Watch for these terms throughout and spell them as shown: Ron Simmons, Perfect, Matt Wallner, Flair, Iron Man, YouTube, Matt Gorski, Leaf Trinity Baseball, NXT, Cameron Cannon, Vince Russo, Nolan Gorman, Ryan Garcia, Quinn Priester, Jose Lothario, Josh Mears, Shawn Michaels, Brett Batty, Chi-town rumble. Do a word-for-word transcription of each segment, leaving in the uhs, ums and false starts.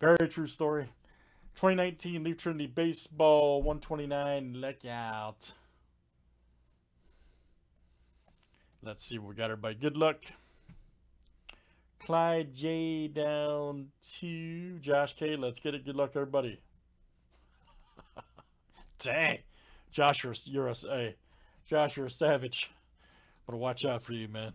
Very true story. twenty nineteen Leaf Trinity Baseball one twenty-nine. Look out. Let's see what we got, everybody. Good luck. Clyde J down to Josh K. Let's get it. Good luck, everybody. Dang. Josh, you're, you're, a, hey, Josh, you're a savage. But watch out for you, man.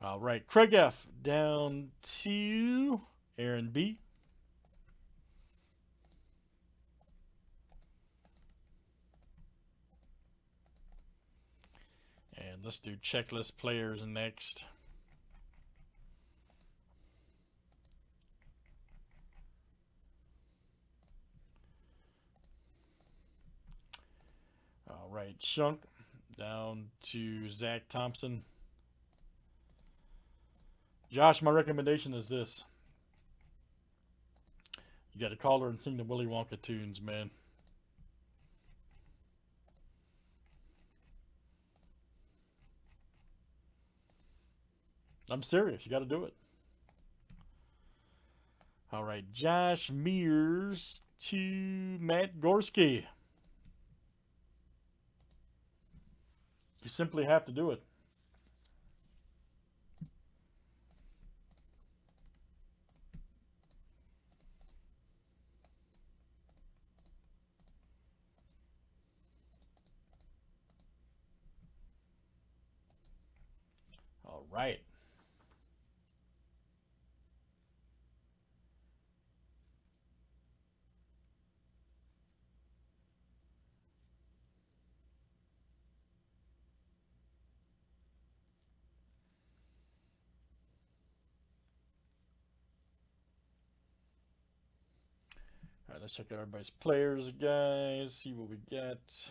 All right, Craig F. down to Aaron B. And let's do checklist players next. All right, Shunk down to Zach Thompson. Josh, my recommendation is this. You got to call her and sing the Willy Wonka tunes, man. I'm serious. You got to do it. All right. Josh Mears to Matt Gorski. You simply have to do it. Right. All right, let's check out everybody's players, guys. See what we get.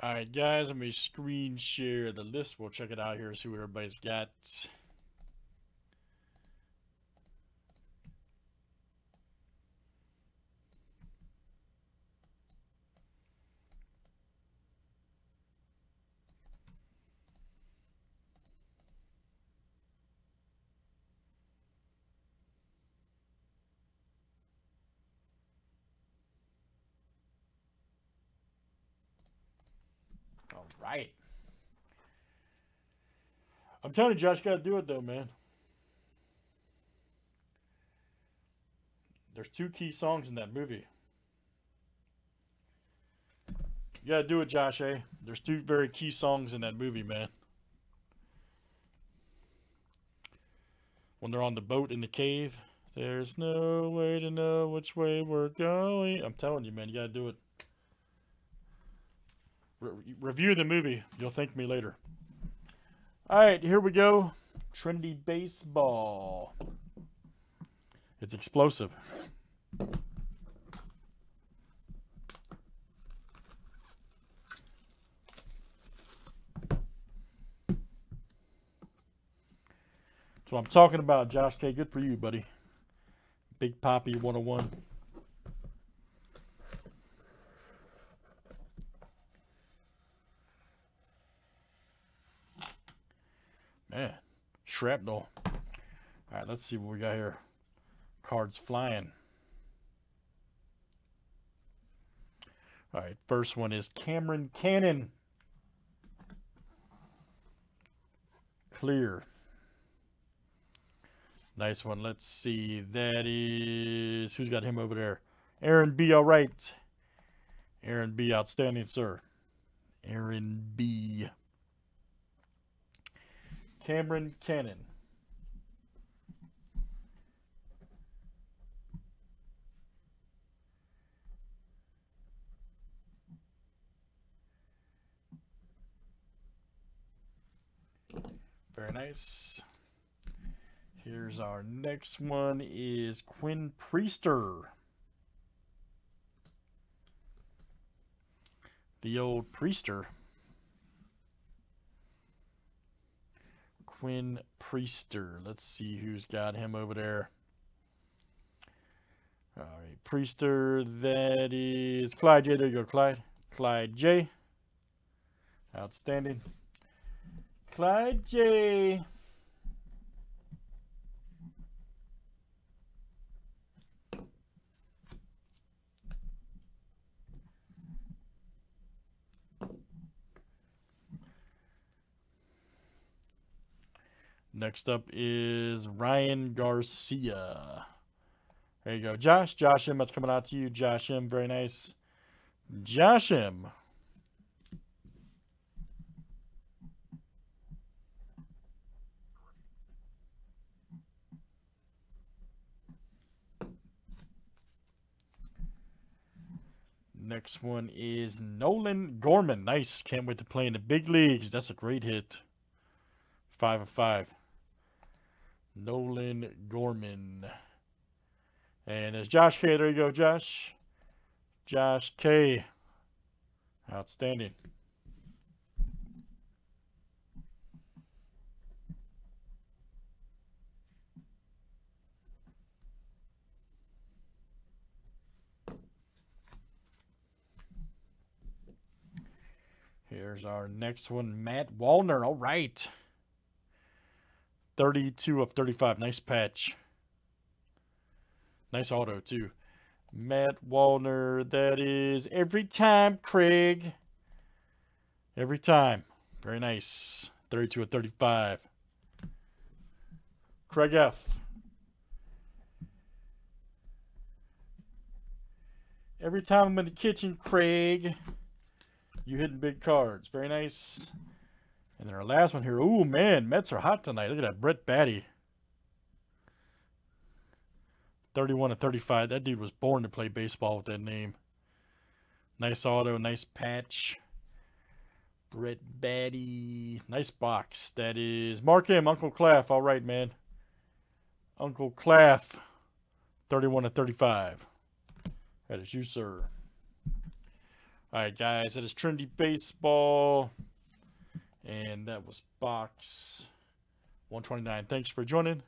All right, guys, let me screen share the list. We'll check it out here, see what everybody's got. Right. I'm telling you, Josh, you gotta do it though, man. There's two key songs in that movie. You gotta do it, Josh, eh? There's two very key songs in that movie, man. When they're on the boat in the cave, there's no way to know which way we're going. I'm telling you, man, you gotta do it. Re review the movie. You'll thank me later. All right, here we go. Trinity Baseball. It's explosive. That's what I'm talking about, Josh K. Good for you, buddy. Big Poppy one oh one. Man, shrapnel. All right, let's see what we got here. Cards flying. All right, first one is Cameron Cannon. Clear. Nice one. Let's see. That is... Who's got him over there? Aaron B. All right. Aaron B. Outstanding, sir. Aaron B. Cameron Cannon. Very nice. Here's our next one is Quinn Priester. The old Priester. Quinn Priester. Let's see who's got him over there. All right, Priester. That is Clyde J. There you go, Clyde. Clyde J. Outstanding. Clyde J. Next up is Ryan Garcia. There you go, Josh. Josh M, that's coming out to you. Josh M, very nice. Josh M. Next one is Nolan Gorman. Nice. Can't wait to play in the big leagues. That's a great hit. Five of five. Nolan Gorman. And there's Josh K. There you go, Josh. Josh K. Outstanding. Here's our next one, Matt Wallner. All right. thirty-two of thirty-five. Nice patch. Nice auto, too. Matt Wallner. That is every time, Craig. Every time. Very nice. thirty-two of thirty-five. Craig F. Every time I'm in the kitchen, Craig, you hitting big cards. Very nice. And then our last one here. Ooh, man, Mets are hot tonight. Look at that, Brett Batty. thirty-one to thirty-five. That dude was born to play baseball with that name. Nice auto, nice patch. Brett Batty. Nice box. That is Mark M, Uncle Claff. All right, man. Uncle Claff. thirty-one to thirty-five. That is you, sir. All right, guys. That is Trinity Baseball. And that was box one twenty-nine. Thanks for joining.